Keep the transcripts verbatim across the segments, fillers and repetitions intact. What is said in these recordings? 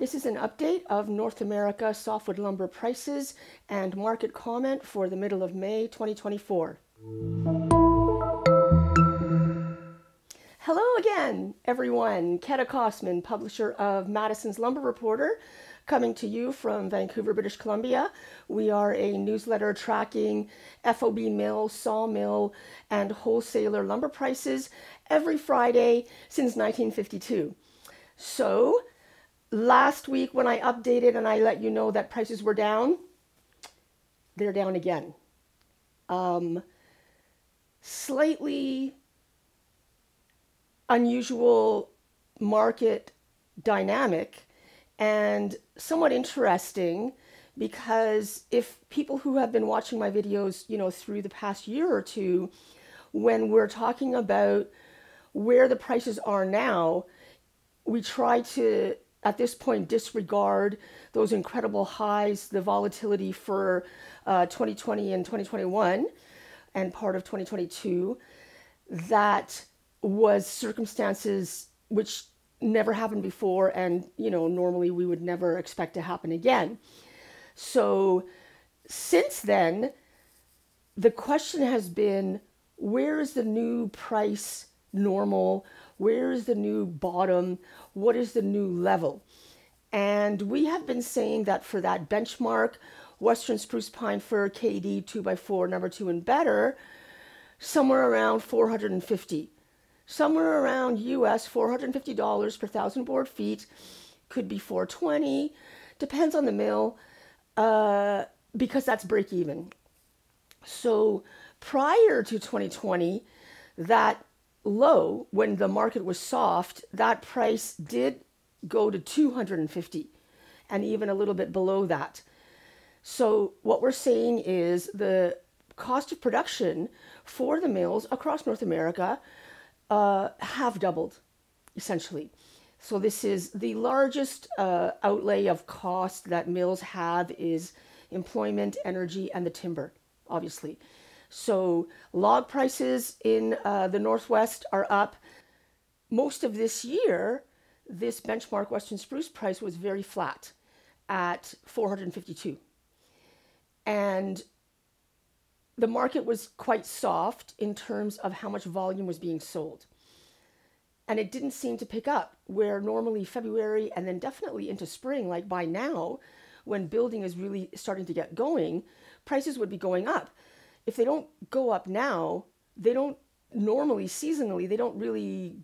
This is an update of North America softwood lumber prices and market comment for the middle of May twenty twenty-four. Hello again, everyone. Keta Kossman, publisher of Madison's Lumber Reporter, coming to you from Vancouver, British Columbia. We are a newsletter tracking F O B mill, sawmill, and wholesaler lumber prices every Friday since nineteen fifty-two. So, last week when I updated and I let you know that prices were down, they're down again. Um, slightly unusual market dynamic and somewhat interesting, because if people who have been watching my videos, you know, through the past year or two, when we're talking about where the prices are now, we try to, at this point, disregard those incredible highs, the volatility for uh, twenty twenty and twenty twenty-one and part of twenty twenty-two. That was circumstances which never happened before, and, you know, normally we would never expect to happen again. So since then, the question has been, where is the new price normal? Where is the new bottom? What is the new level? And we have been saying that for that benchmark, Western Spruce Pine Fir, K D, two by four, number two and better, somewhere around four hundred fifty. Somewhere around U S four hundred fifty dollars per thousand board feet, could be four twenty, depends on the mill, uh, because that's break even. So prior to twenty twenty, that low, when the market was soft, that price did go to two hundred fifty and even a little bit below that. So what we're seeing is the cost of production for the mills across North America uh, have doubled, essentially. So this is the largest uh, outlay of cost that mills have is employment, energy, and the timber, obviously. So log prices in uh, the Northwest are up. Most of this year, this benchmark Western Spruce price was very flat at four hundred fifty-two. And the market was quite soft in terms of how much volume was being sold. And it didn't seem to pick up, where normally February and then definitely into spring, like by now, when building is really starting to get going, prices would be going up. If they don't go up now, they don't normally seasonally, they don't really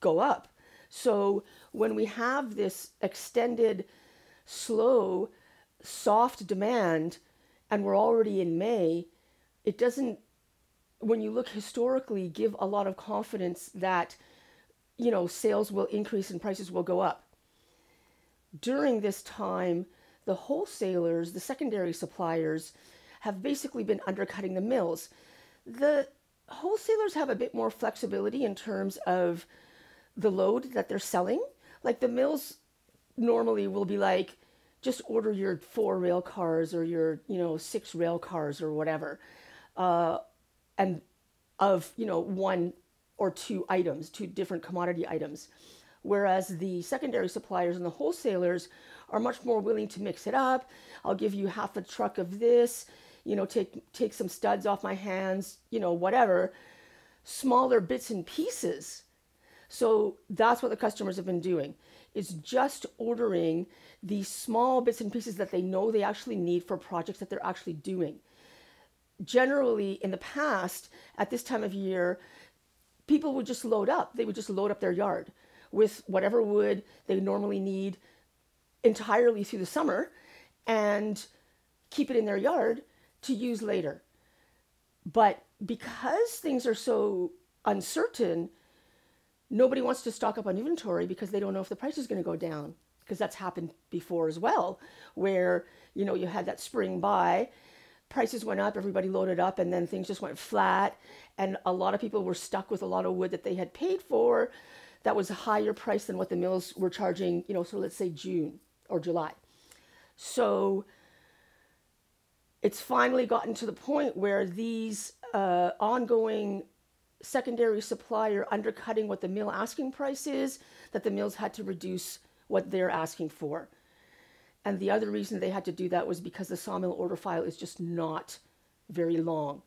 go up. So when we have this extended, slow, soft demand, and we're already in May, it doesn't, when you look historically, give a lot of confidence that, you know, sales will increase and prices will go up. During this time, the wholesalers, the secondary suppliers, have basically been undercutting the mills. The wholesalers have a bit more flexibility in terms of the load that they're selling. Like the mills normally will be like, just order your four rail cars or your, you know, six rail cars or whatever. Uh, and of, you know, one or two items, two different commodity items. Whereas the secondary suppliers and the wholesalers are much more willing to mix it up. I'll give you half a truck of this, you know, take, take some studs off my hands, you know, whatever, smaller bits and pieces. So that's what the customers have been doing, is just ordering the small bits and pieces that they know they actually need for projects that they're actually doing. Generally, in the past, at this time of year, people would just load up. They would just load up their yard with whatever wood they normally need entirely through the summer and keep it in their yard to use later. But because things are so uncertain, nobody wants to stock up on inventory because they don't know if the price is going to go down, because that's happened before as well, where, you know, you had that spring buy, prices went up, everybody loaded up, and then things just went flat. And a lot of people were stuck with a lot of wood that they had paid for that was a higher price than what the mills were charging, you know, so let's say June or July. So it's finally gotten to the point where these uh, ongoing secondary supplier undercutting what the mill asking price is, that the mills had to reduce what they're asking for. And the other reason they had to do that was because the sawmill order file is just not very long,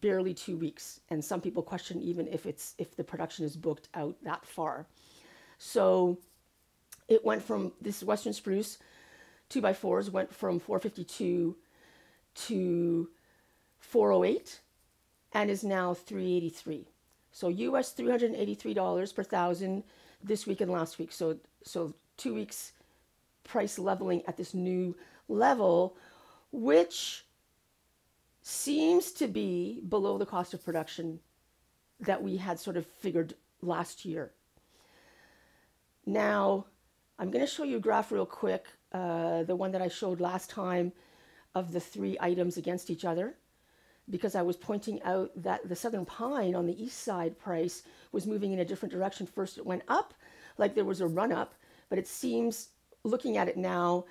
barely two weeks. And some people question even if it's if the production is booked out that far. So it went from this Western spruce two by fours went from four fifty-two to four oh eight and is now three eighty-three. So U S three hundred eighty-three dollars per thousand this week and last week. So so two weeks price leveling at this new level, which seems to be below the cost of production that we had sort of figured last year. Now, I'm going to show you a graph real quick, uh, the one that I showed last time of the three items against each other, because I was pointing out that the southern pine on the east side price was moving in a different direction. First, it went up, like there was a run up, but it seems, looking at it now,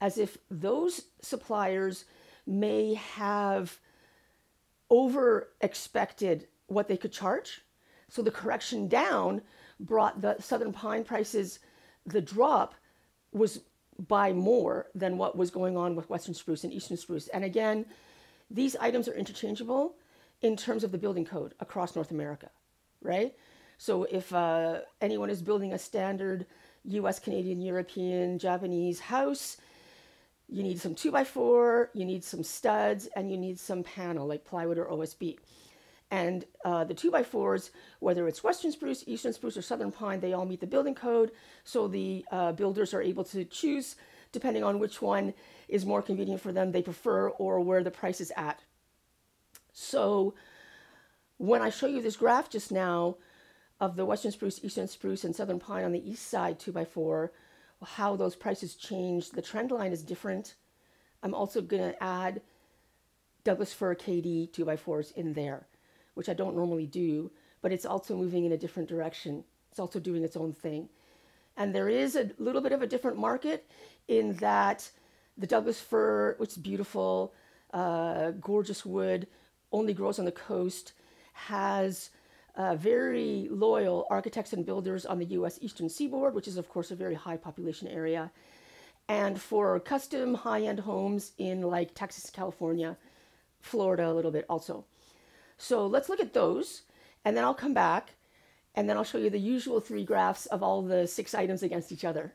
as if those suppliers may have over expected what they could charge. So the correction down brought the southern pine prices, the drop was by more than what was going on with Western spruce and Eastern spruce. And again, these items are interchangeable in terms of the building code across North America, right? So if uh, anyone is building a standard U S, Canadian, European, Japanese house, you need some two by four, you need some studs, and you need some panel like plywood or O S B. And uh, the two by fours, whether it's Western spruce, Eastern spruce, or Southern pine, they all meet the building code. So the uh, builders are able to choose depending on which one is more convenient for them, they prefer, or where the price is at. So when I show you this graph just now of the Western spruce, Eastern spruce, and Southern pine on the east side two by four, how those prices change, the trend line is different. I'm also going to add Douglas fir K D two by fours in there, which I don't normally do, but it's also moving in a different direction. It's also doing its own thing. And there is a little bit of a different market in that the Douglas fir, which is beautiful, uh, gorgeous wood, only grows on the coast, has Uh, very loyal architects and builders on the U S Eastern Seaboard, which is, of course, a very high population area. And for custom high-end homes in like Texas, California, Florida a little bit also. So let's look at those, and then I'll come back, and then I'll show you the usual three graphs of all the six items against each other.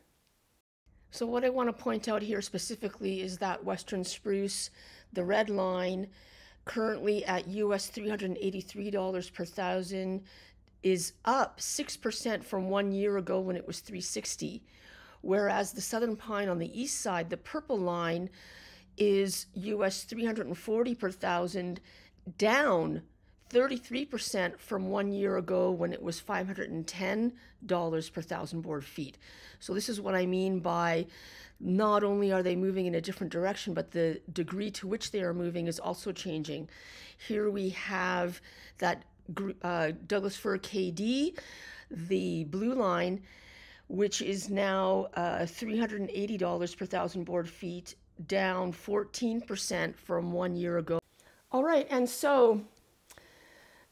So what I want to point out here specifically is that Western spruce, the red line, currently at U S three hundred eighty-three dollars per thousand, is up six percent from one year ago when it was three sixty. Whereas the Southern pine on the east side, the purple line, is U S three hundred forty per thousand, down thirty-three percent from one year ago when it was five hundred ten dollars per thousand board feet. So this is what I mean by not only are they moving in a different direction, but the degree to which they are moving is also changing. Here we have that uh, Douglas fir K D, the blue line, which is now uh, three hundred eighty dollars per thousand board feet, down fourteen percent from one year ago. All right, and so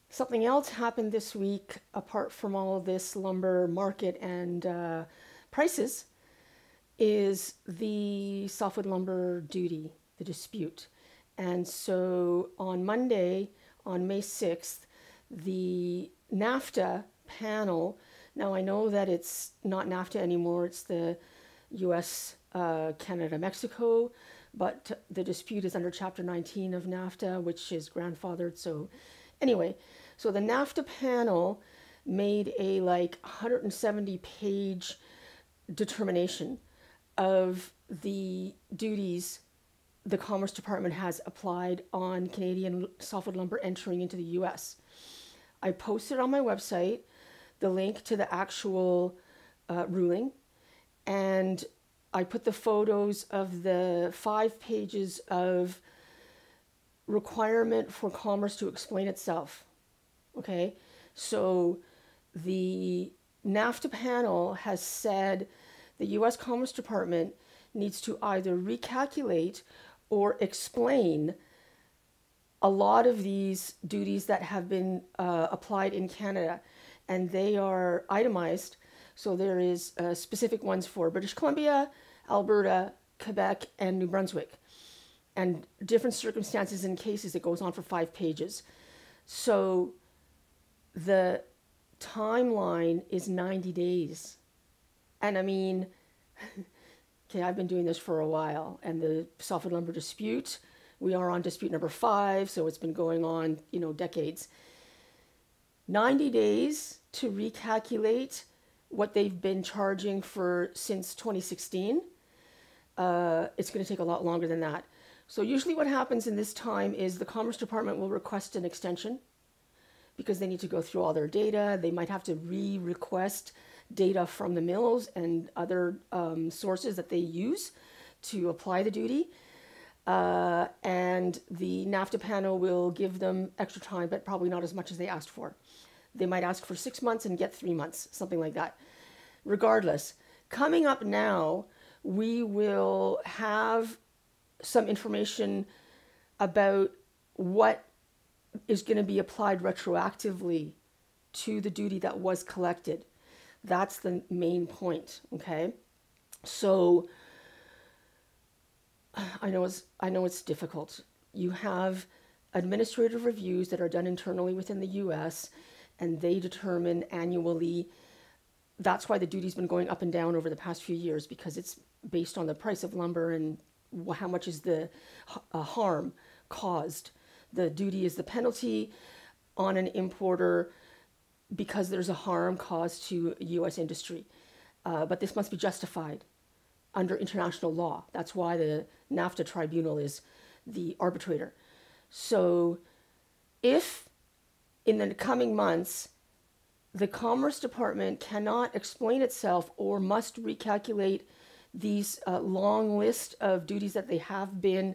something else happened this week, apart from all this lumber market and uh, prices, is the softwood lumber duty, the dispute. And so on Monday, on May sixth, the NAFTA panel, now I know that it's not NAFTA anymore, it's the U S, uh, Canada, Mexico, but the dispute is under Chapter nineteen of NAFTA, which is grandfathered, so anyway. So the NAFTA panel made a like one hundred seventy page determination of the duties the Commerce Department has applied on Canadian softwood lumber entering into the U S. I posted on my website the link to the actual uh, ruling, and I put the photos of the five pages of requirement for Commerce to explain itself. Okay, so the NAFTA panel has said the U S Commerce Department needs to either recalculate or explain a lot of these duties that have been uh, applied in Canada, and they are itemized. So there is uh, specific ones for British Columbia, Alberta, Quebec, and New Brunswick, and different circumstances and cases. It goes on for five pages. So the timeline is ninety days. And I mean, okay, I've been doing this for a while, and the softwood lumber dispute, we are on dispute number five, so it's been going on, you know, decades. ninety days to recalculate what they've been charging for since twenty sixteen. Uh, it's going to take a lot longer than that. So usually what happens in this time is the Commerce Department will request an extension because they need to go through all their data. They might have to re-request data from the mills and other um, sources that they use to apply the duty. Uh, and the NAFTA panel will give them extra time, but probably not as much as they asked for. They might ask for six months and get three months, something like that. Regardless, coming up now, we will have some information about what is going to be applied retroactively to the duty that was collected. That's the main point, okay? So I know it's, I know it's difficult. You have administrative reviews that are done internally within the U S, and they determine annually. That's why the duty's been going up and down over the past few years, because it's based on the price of lumber and how much is the uh, harm caused. The duty is the penalty on an importer because there's a harm caused to U S industry. Uh, but this must be justified under international law. That's why the NAFTA tribunal is the arbitrator. So if in the coming months, the Commerce Department cannot explain itself or must recalculate these uh, long list of duties that they have been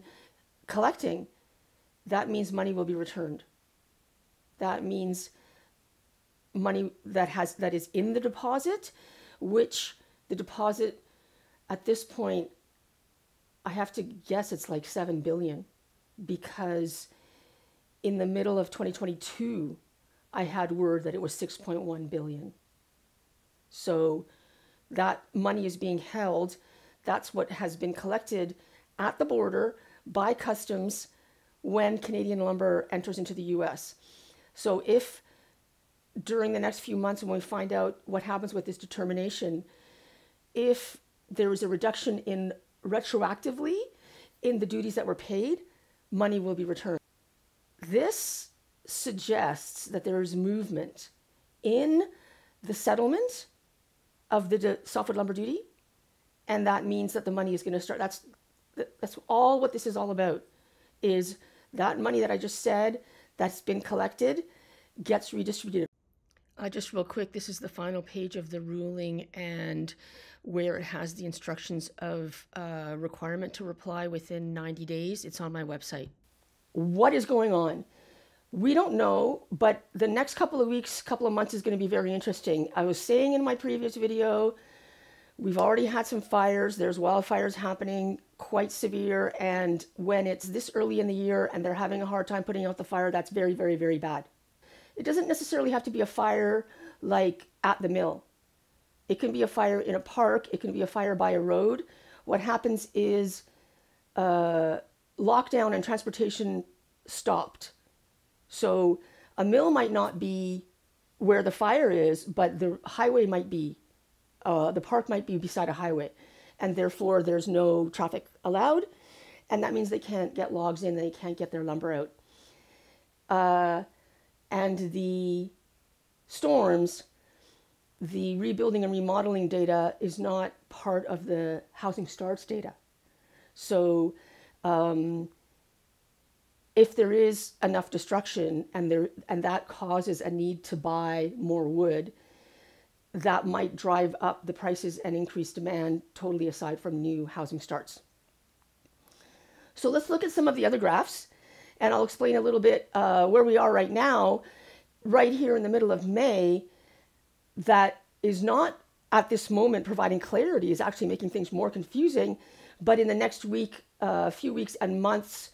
collecting, that means money will be returned. That means money that has that is in the deposit, which the deposit at this point, I have to guess it's like seven billion dollars, because in the middle of twenty twenty-two, I had word that it was six point one billion dollars. So that money is being held. That's what has been collected at the border by customs when Canadian lumber enters into the U S. So if during the next few months, when we find out what happens with this determination, if there is a reduction in retroactively in the duties that were paid, money will be returned. This suggests that there is movement in the settlement of the softwood lumber duty, and that means that the money is going to start. That's that's all what this is all about, is that money that I just said that's been collected gets redistributed. Uh, just real quick, this is the final page of the ruling and where it has the instructions of uh, requirement to reply within ninety days. It's on my website. What is going on? We don't know, but the next couple of weeks, couple of months is going to be very interesting. I was saying in my previous video, we've already had some fires. There's wildfires happening, quite severe. And when it's this early in the year and they're having a hard time putting out the fire, that's very, very, very bad. It doesn't necessarily have to be a fire like at the mill. It can be a fire in a park. It can be a fire by a road. What happens is uh, lockdown and transportation stopped. So a mill might not be where the fire is, but the highway might be, uh, the park might be beside a highway, and therefore there's no traffic allowed. And that means they can't get logs in, they can't get their lumber out. Uh, and the storms, the rebuilding and remodeling data is not part of the housing starts data. So, um, if there is enough destruction and there and that causes a need to buy more wood, that might drive up the prices and increase demand, totally aside from new housing starts. So let's look at some of the other graphs, and I'll explain a little bit uh, where we are right now, right here in the middle of May. That is not at this moment providing clarity, is actually making things more confusing, but in the next week, a uh, few weeks and months,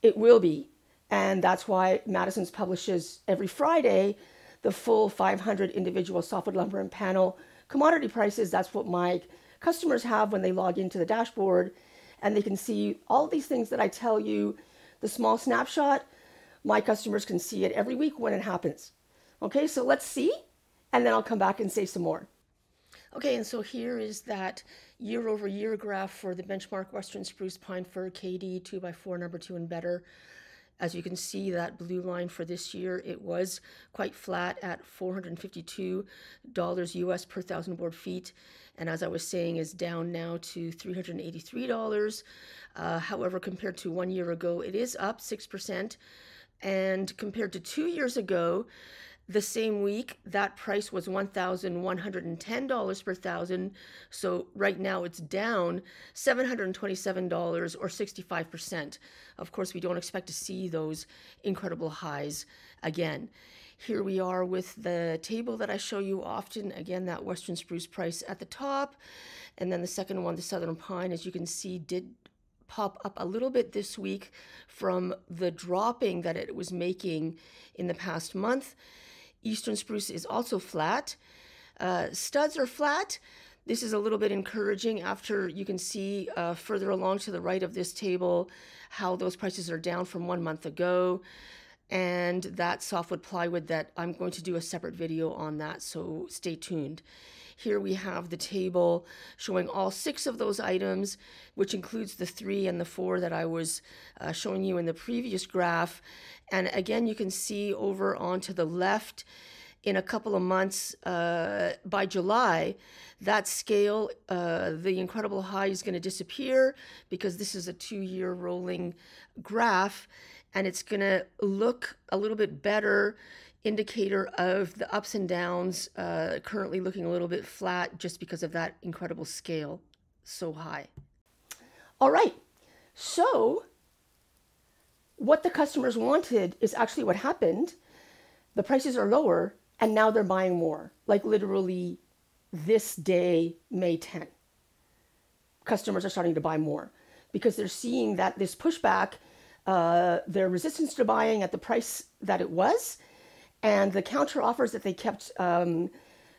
it will be, and that's why Madison's publishes every Friday the full five hundred individual softwood lumber and panel commodity prices, that's what my customers have when they log into the dashboard, and they can see all these things that I tell you, the small snapshot. My customers can see it every week when it happens. Okay, so let's see, and then I'll come back and say some more. Okay, and so here is that year over year graph for the benchmark Western Spruce Pine Fir K D two by four number two and better. As you can see, that blue line for this year, it was quite flat at four hundred fifty-two dollars U S per thousand board feet. And as I was saying, is down now to three hundred eighty-three dollars. Uh, however, compared to one year ago, it is up six percent. And compared to two years ago, the same week, that price was one thousand one hundred ten dollars per thousand. So right now it's down seven hundred twenty-seven dollars or sixty-five percent. Of course, we don't expect to see those incredible highs again. Here we are with the table that I show you often. Again, that Western spruce price at the top. And then the second one, the southern pine, as you can see, did pop up a little bit this week from the dropping that it was making in the past month. Eastern spruce is also flat. Uh, studs are flat. This is a little bit encouraging after you can see uh, further along to the right of this table how those prices are down from one month ago. And that softwood plywood that I'm going to do a separate video on that, so stay tuned. Here we have the table showing all six of those items, which includes the three and the four that I was uh, showing you in the previous graph. And again, you can see over onto the left in a couple of months, uh, by July, that scale, uh, the incredible high is going to disappear because this is a two-year rolling graph. And it's going to look a little bit better indicator of the ups and downs, uh, currently looking a little bit flat just because of that incredible scale so high. All right. So what the customers wanted is actually what happened. The prices are lower and now they're buying more, like literally this day, May tenth. Customers are starting to buy more because they're seeing that this pushback, Uh, their resistance to buying at the price that it was, and the counter offers that they kept um,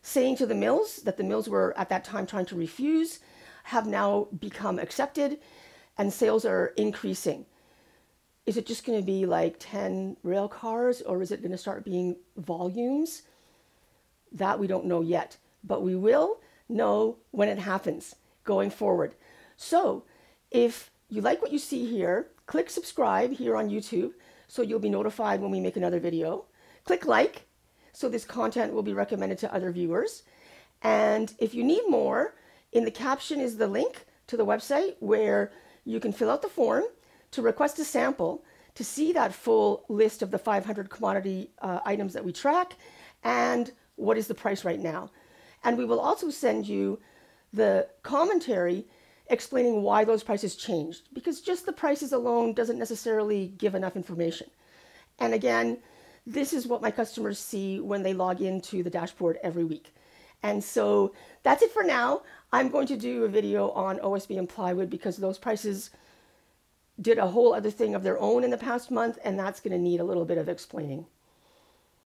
saying to the mills, that the mills were at that time trying to refuse, have now become accepted, and sales are increasing. Is it just going to be like ten rail cars, or is it going to start being volumes? That we don't know yet, but we will know when it happens going forward. So if you like what you see here, click subscribe here on YouTube so you'll be notified when we make another video. Click like so this content will be recommended to other viewers. And if you need more, in the caption is the link to the website where you can fill out the form to request a sample to see that full list of the five hundred commodity uh, items that we track and what is the price right now. And we will also send you the commentary explaining why those prices changed, because just the prices alone doesn't necessarily give enough information. And again, this is what my customers see when they log into the dashboard every week. And so that's it for now. I'm going to do a video on O S B and plywood because those prices did a whole other thing of their own in the past month, and that's going to need a little bit of explaining.